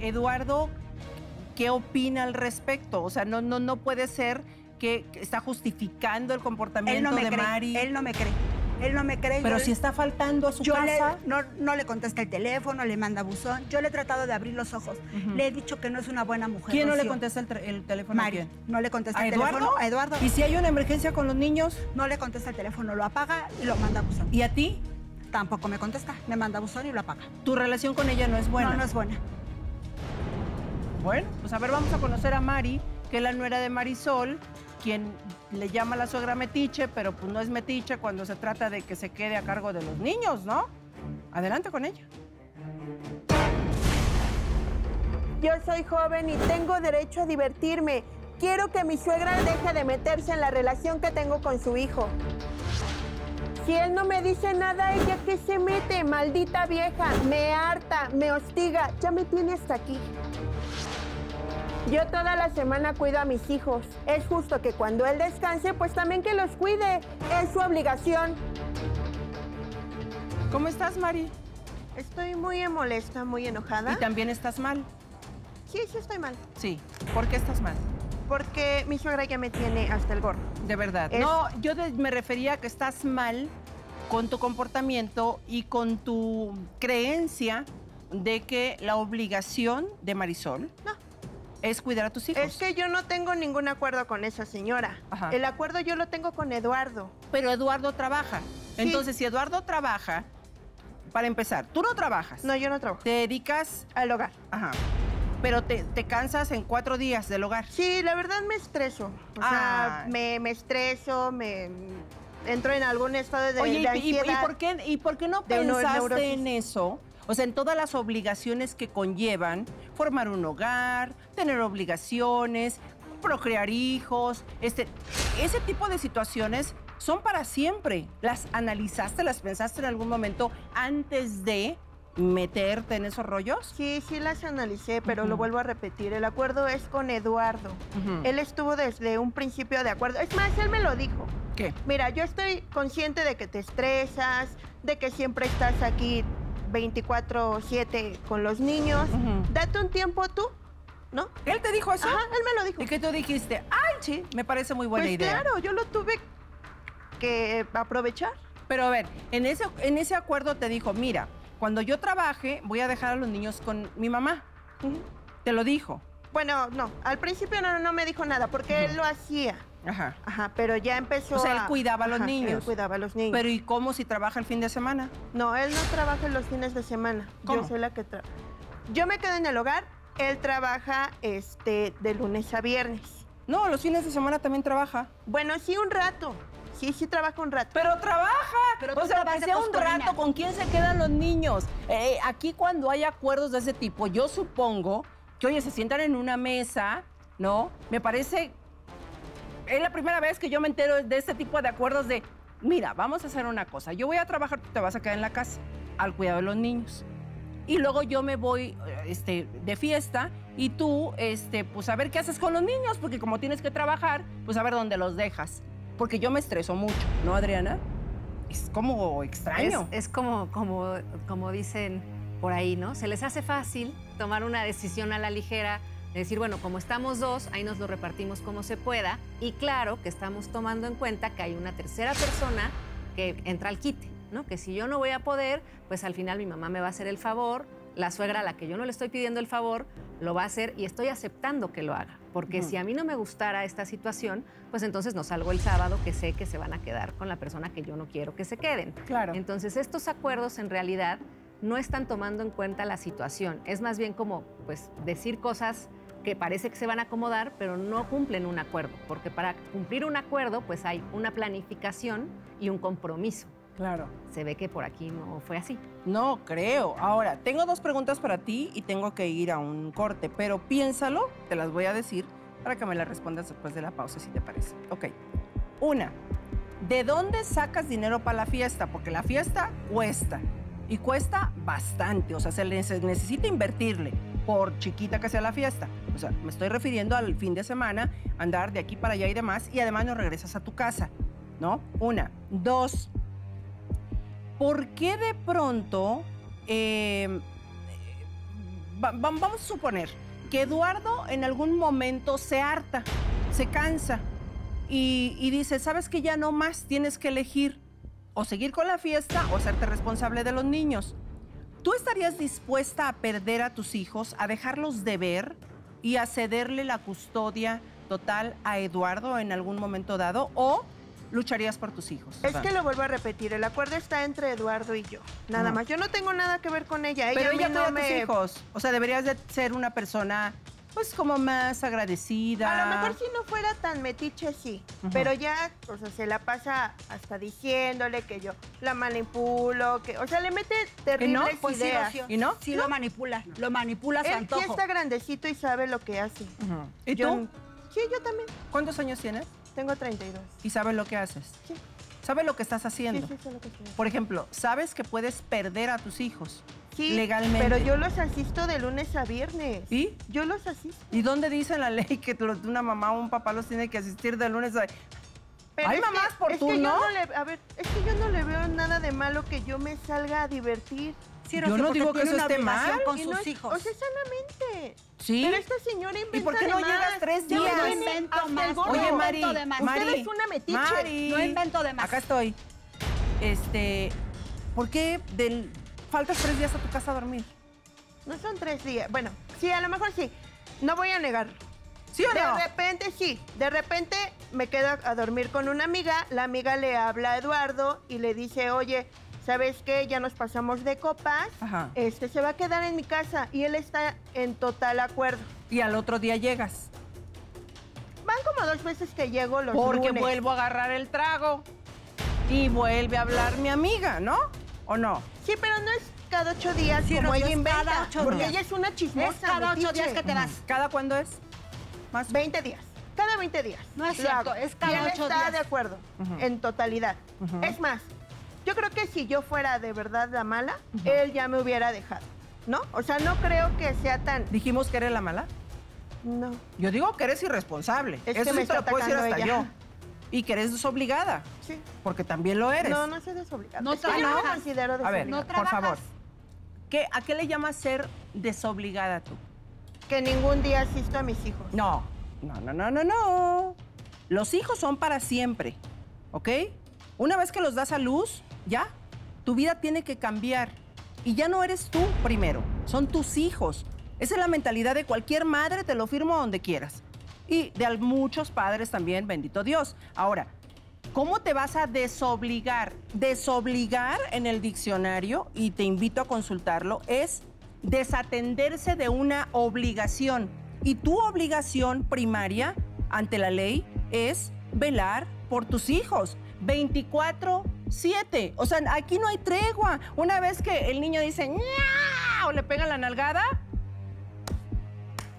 Eduardo, ¿qué opina al respecto? O sea, no puede ser que está justificando el comportamiento de Mari. Él no me cree. Él no me cree. Pero si está faltando a su casa. No le contesta el teléfono, le manda buzón. Yo le he tratado de abrir los ojos. Le he dicho que no es una buena mujer. ¿Quién no le contesta el teléfono? Mari. No le contesta el teléfono. ¿A Eduardo? ¿Y si hay una emergencia con los niños? No le contesta el teléfono, lo apaga y lo manda a buzón. ¿Y a ti? Tampoco me contesta. Me manda buzón y lo apaga. ¿Tu relación con ella no es buena? No, no es buena. Bueno, pues a ver, vamos a conocer a Mari, que es la nuera de Marisol, quien le llama a la suegra metiche, pero pues no es metiche cuando se trata de que se quede a cargo de los niños, ¿no? Adelante con ella. Yo soy joven y tengo derecho a divertirme. Quiero que mi suegra deje de meterse en la relación que tengo con su hijo. Si él no me dice nada, ¿ella qué se mete? Maldita vieja, me harta, me hostiga, ya me tiene hasta aquí. Yo toda la semana cuido a mis hijos. Es justo que cuando él descanse, pues también que los cuide. Es su obligación. ¿Cómo estás, Mari? Estoy muy molesta, muy enojada. ¿Y también estás mal? Sí, sí estoy mal. Sí. ¿Por qué estás mal? Porque mi suegra ya me tiene hasta el gorro. De verdad. No, yo me refería a que estás mal con tu comportamiento y con tu creencia de que la obligación de Marisol... No. Es cuidar a tus hijos. Es que yo no tengo ningún acuerdo con esa señora. Ajá. El acuerdo yo lo tengo con Eduardo. Pero Eduardo trabaja. Sí. Entonces, si Eduardo trabaja, para empezar, tú no trabajas. No, yo no trabajo. Te dedicas al hogar. Ajá. Pero te cansas en 4 días del hogar. Sí, la verdad me estreso. O sea, me estreso, me entro en algún estado de, oye, de ansiedad. ¿Y por qué no pensaste en eso? O sea, en todas las obligaciones que conllevan formar un hogar, tener obligaciones, procrear hijos, ese tipo de situaciones son para siempre. ¿Las analizaste, las pensaste en algún momento antes de meterte en esos rollos? Sí, sí las analicé, pero lo vuelvo a repetir. El acuerdo es con Eduardo. Él estuvo desde un principio de acuerdo. Es más, él me lo dijo. ¿Qué? Mira, yo estoy consciente de que te estresas, de que siempre estás aquí 24/7 con los niños. Date un tiempo tú, ¿no? ¿Él te dijo eso? Ajá, él me lo dijo. ¿Y qué tú dijiste? ¡Ay, sí! Me parece muy buena idea. Claro, yo lo tuve que aprovechar. Pero a ver, en ese acuerdo te dijo, mira, cuando yo trabaje voy a dejar a los niños con mi mamá. ¿Te lo dijo? Bueno, no. Al principio no me dijo nada porque él lo hacía. Ajá. Ajá, pero ya empezó. O sea, él cuidaba a los niños. Él cuidaba a los niños. Pero ¿y cómo si trabaja el fin de semana? No, él no trabaja en los fines de semana. ¿Cómo? Yo soy la que trabaja. Yo me quedo en el hogar, él trabaja de lunes a viernes. No, los fines de semana también trabaja. Bueno, sí, un rato. Sí, sí trabaja un rato. Pero trabaja. Pero o sea, que sea un rato, ¿con quién se quedan los niños? Aquí cuando hay acuerdos de ese tipo, yo supongo que, oye, se sientan en una mesa, ¿no? Me parece... Es la primera vez que yo me entero de este tipo de acuerdos de, mira, vamos a hacer una cosa, yo voy a trabajar, tú te vas a quedar en la casa, al cuidado de los niños. Y luego yo me voy de fiesta y tú, pues a ver qué haces con los niños, porque como tienes que trabajar, pues a ver dónde los dejas. Porque yo me estreso mucho, ¿no, Adriana? Es como extraño. Es como dicen por ahí, ¿no? Se les hace fácil tomar una decisión a la ligera. Es decir, bueno, como estamos dos, ahí nos lo repartimos como se pueda. Y claro que estamos tomando en cuenta que hay una tercera persona que entra al quite, ¿no? Que si yo no voy a poder, pues al final mi mamá me va a hacer el favor, la suegra a la que yo no le estoy pidiendo el favor, lo va a hacer y estoy aceptando que lo haga. Porque si a mí no me gustara esta situación, pues entonces no salgo el sábado que sé que se van a quedar con la persona que yo no quiero que se queden. Claro. Entonces estos acuerdos en realidad no están tomando en cuenta la situación. Es más bien como, pues, decir cosas que parece que se van a acomodar, pero no cumplen un acuerdo, porque para cumplir un acuerdo, pues hay una planificación y un compromiso. Claro. Se ve que por aquí no fue así. No creo. Ahora, tengo 2 preguntas para ti y tengo que ir a un corte, pero piénsalo, te las voy a decir para que me las respondas después de la pausa, si te parece. Ok. 1. ¿De dónde sacas dinero para la fiesta? Porque la fiesta cuesta, y cuesta bastante, o sea, se necesita invertirle, por chiquita que sea la fiesta. O sea, me estoy refiriendo al fin de semana, andar de aquí para allá y demás, y además no regresas a tu casa, ¿no? 1. 2. ¿Por qué de pronto vamos a suponer que Eduardo en algún momento se harta, se cansa y dice, sabes que ya no más, tienes que elegir o seguir con la fiesta o hacerte responsable de los niños. ¿Tú estarías dispuesta a perder a tus hijos, a dejarlos de ver y a cederle la custodia total a Eduardo en algún momento dado o lucharías por tus hijos? Es que lo vuelvo a repetir, el acuerdo está entre Eduardo y yo, nada más. Yo no tengo nada que ver con ella. Pero ella no me... tus hijos. O sea, deberías de ser una persona, pues, como más agradecida. A lo mejor si no fuera tan metiche, sí. Pero ya, o sea, se la pasa hasta diciéndole que yo la manipulo, que... O sea, le mete terribles ideas. Sí, ¿y no? Sí, ¿no? Lo manipula, lo manipula a su antojo. Él ya está grandecito y sabe lo que hace. ¿Y tú? Sí, yo también. ¿Cuántos años tienes? Tengo 32. ¿Y sabes lo que haces? Sí. ¿Sabes lo que estás haciendo? Sí, sí, sé lo que estoy haciendo. Por ejemplo, ¿sabes que puedes perder a tus hijos? Sí, legalmente. Pero yo los asisto de lunes a viernes. ¿Y? Yo los asisto. ¿Y dónde dice la ley que una mamá o un papá los tiene que asistir de lunes a... Pero hay mamás que, por turno. A ver, es que yo no le veo nada de malo que yo me salga a divertir. Sí, yo no digo que eso esté mal con sus hijos. O sea, sanamente. Sí. Pero esta señora inventa. ¿Y por qué no llegas 3 días? No invento más. Oye, Mari, usted es una metiche. Mari, no invento de más. Acá estoy. ¿Por qué faltas 3 días a tu casa a dormir? No son 3 días. Bueno, sí, a lo mejor sí. No voy a negar. ¿Sí o no? De repente sí. De repente me quedo a dormir con una amiga. La amiga le habla a Eduardo y le dice, oye, ¿sabes qué? Ya nos pasamos de copas. Ajá. Se va a quedar en mi casa y él está en total acuerdo. ¿Y al otro día llegas? Van como 2 veces que llego los lunes. Porque vuelvo a agarrar el trago y vuelve a hablar mi amiga, ¿no? ¿O no? Sí, pero no es cada 8 días como ella inventa. Porque ella es una chismosa. Es cada 8 días que te vas. ¿Cada cuándo es? Más 20 días. Cada 20 días. No es cierto, es cada 8 días. Y él está de acuerdo en totalidad. Es más... Yo creo que si yo fuera de verdad la mala, él ya me hubiera dejado, ¿no? O sea, no creo que sea tan... ¿Dijimos que eres la mala? No. Yo digo que eres irresponsable. Es eso que me te lo puedo decir hasta ella. Yo. Y que eres desobligada. Sí. Porque también lo eres. No, no soy desobligada. No, yo no me considero desobligada. A ver, no, por favor. ¿A qué le llamas ser desobligada tú? Que ningún día asisto a mis hijos. No, no, no, no, no, no. Los hijos son para siempre, ¿ok? Una vez que los das a luz... ¿Ya? Tu vida tiene que cambiar. Y ya no eres tú primero, son tus hijos. Esa es la mentalidad de cualquier madre, te lo firmo donde quieras. Y de muchos padres también, bendito Dios. Ahora, ¿cómo te vas a desobligar? Desobligar en el diccionario, y te invito a consultarlo, es desatenderse de una obligación. Y tu obligación primaria ante la ley es velar por tus hijos. 24/7. O sea, aquí no hay tregua. Una vez que el niño dice ¡ña! O le pegan la nalgada,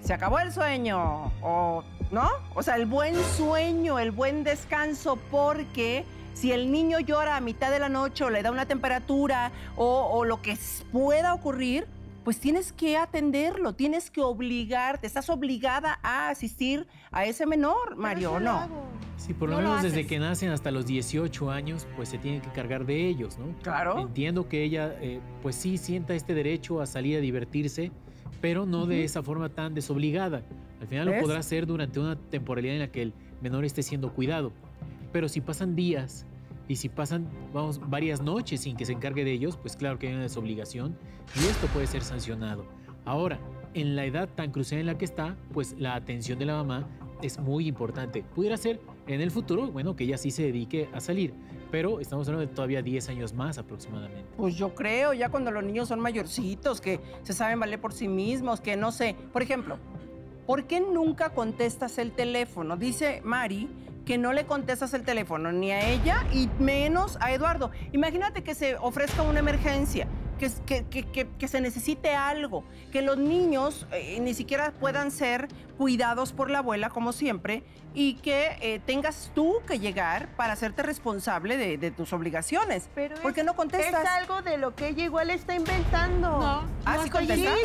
se acabó el sueño. O, ¿no? O sea, el buen sueño, el buen descanso, porque si el niño llora a mitad de la noche o le da una temperatura o lo que pueda ocurrir, pues tienes que atenderlo, tienes que obligarte. Estás obligada a asistir a ese menor, Mario, ¿o no? Sí, por lo menos desde que nacen hasta los 18 años, pues se tienen que cargar de ellos, ¿no? Claro. Entiendo que ella, pues sí, sienta este derecho a salir a divertirse, pero no de esa forma tan desobligada. Al final lo podrá hacer durante una temporalidad en la que el menor esté siendo cuidado. Pero si pasan días y si pasan, vamos, varias noches sin que se encargue de ellos, pues claro que hay una desobligación y esto puede ser sancionado. Ahora, en la edad tan crucial en la que está, pues la atención de la mamá es muy importante. Pudiera ser en el futuro, bueno, que ella sí se dedique a salir, pero estamos hablando de todavía 10 años más aproximadamente. Pues yo creo, ya cuando los niños son mayorcitos, que se saben valer por sí mismos, que no sé. Por ejemplo, ¿por qué nunca contestas el teléfono? Dice Mari que no le contestas el teléfono ni a ella y menos a Eduardo. Imagínate que se ofrezca una emergencia, que se necesite algo, que los niños ni siquiera puedan ser cuidados por la abuela, como siempre, y que tengas tú que llegar para hacerte responsable de tus obligaciones. Pero ¿por qué no contestas? Es algo de lo que ella igual está inventando. No, no contestas.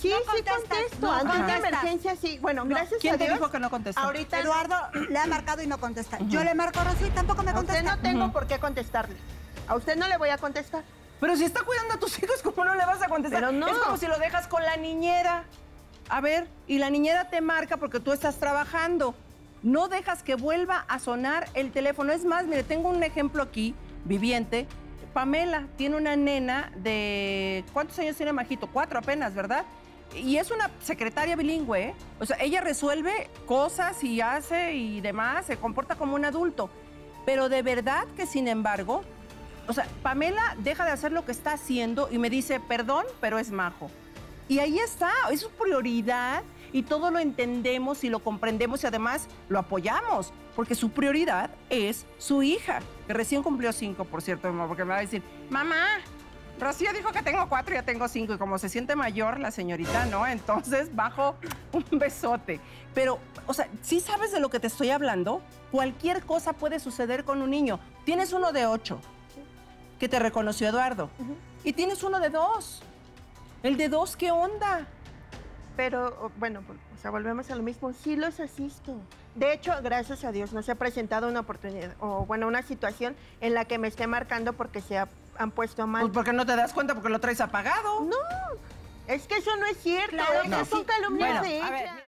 Sí, sí contesto. Ante una emergencia, sí. Bueno, gracias a Dios. ¿Quién te dijo que no contestó? Ahorita Eduardo le ha marcado y no contesta. Yo le marco a Rosy y tampoco me contesta. A usted no tengo por qué contestarle. A usted no le voy a contestar. Pero si está cuidando a tus hijos, ¿cómo no le vas a contestar? Pero no. Es como si lo dejas con la niñera. A ver, y la niñera te marca porque tú estás trabajando. No dejas que vuelva a sonar el teléfono. Es más, mire, tengo un ejemplo aquí, viviente. Pamela tiene una nena de... ¿Cuántos años tiene Majito? 4 apenas, ¿verdad? Y es una secretaria bilingüe, ¿eh? O sea, ella resuelve cosas y hace y demás, se comporta como un adulto. Pero de verdad que, sin embargo, o sea, Pamela deja de hacer lo que está haciendo y me dice, perdón, pero es Majo. Y ahí está, es su prioridad y todo lo entendemos y lo comprendemos y además lo apoyamos, porque su prioridad es su hija, que recién cumplió 5, por cierto, porque me va a decir, mamá, Rocío dijo que tengo 4 y ya tengo 5, y como se siente mayor la señorita, ¿no? Entonces bajo un besote. Pero, o sea, ¿sí sabes de lo que te estoy hablando? Cualquier cosa puede suceder con un niño. Tienes uno de 8, que te reconoció Eduardo, y tienes uno de 2. ¿El de 2 qué onda? Pero, bueno, o sea, volvemos a lo mismo. Sí los asisto. De hecho, gracias a Dios, no se ha presentado una oportunidad, o bueno, una situación en la que me esté marcando porque se ha... han puesto mal. Pues porque no te das cuenta, porque lo traes apagado. No, es que eso no es cierto. Claro, no, son calumnias de ella.